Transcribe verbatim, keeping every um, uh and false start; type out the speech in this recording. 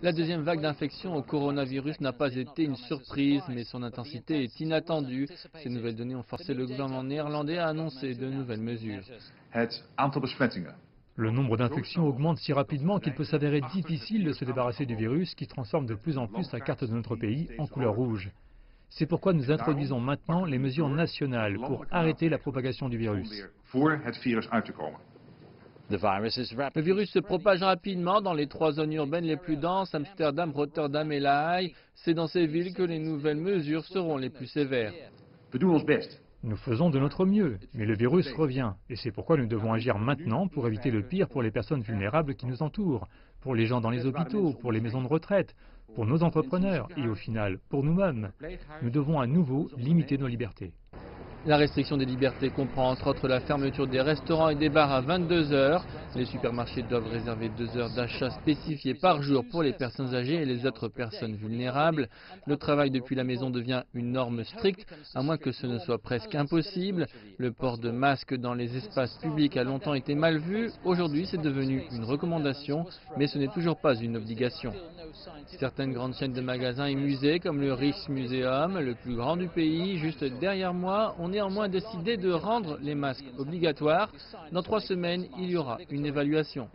La deuxième vague d'infection au coronavirus n'a pas été une surprise, mais son intensité est inattendue. Ces nouvelles données ont forcé le gouvernement néerlandais à annoncer de nouvelles mesures. Le nombre d'infections augmente si rapidement qu'il peut s'avérer difficile de se débarrasser du virus qui transforme de plus en plus la carte de notre pays en couleur rouge. C'est pourquoi nous introduisons maintenant les mesures nationales pour arrêter la propagation du virus. Le virus se propage rapidement dans les trois zones urbaines les plus denses, Amsterdam, Rotterdam et La Haye. C'est dans ces villes que les nouvelles mesures seront les plus sévères. Nous faisons de notre mieux, mais le virus revient. Et c'est pourquoi nous devons agir maintenant pour éviter le pire pour les personnes vulnérables qui nous entourent, pour les gens dans les hôpitaux, pour les maisons de retraite, pour nos entrepreneurs et au final pour nous-mêmes. Nous devons à nouveau limiter nos libertés. La restriction des libertés comprend entre autres la fermeture des restaurants et des bars à vingt-deux heures. Les supermarchés doivent réserver deux heures d'achat spécifiées par jour pour les personnes âgées et les autres personnes vulnérables. Le travail depuis la maison devient une norme stricte, à moins que ce ne soit presque impossible. Le port de masque dans les espaces publics a longtemps été mal vu. Aujourd'hui, c'est devenu une recommandation, mais ce n'est toujours pas une obligation. Certaines grandes chaînes de magasins et musées, comme le Rijksmuseum, le plus grand du pays, juste derrière moi, ont néanmoins décidé de rendre les masques obligatoires. Dans trois semaines, il y aura une évaluation.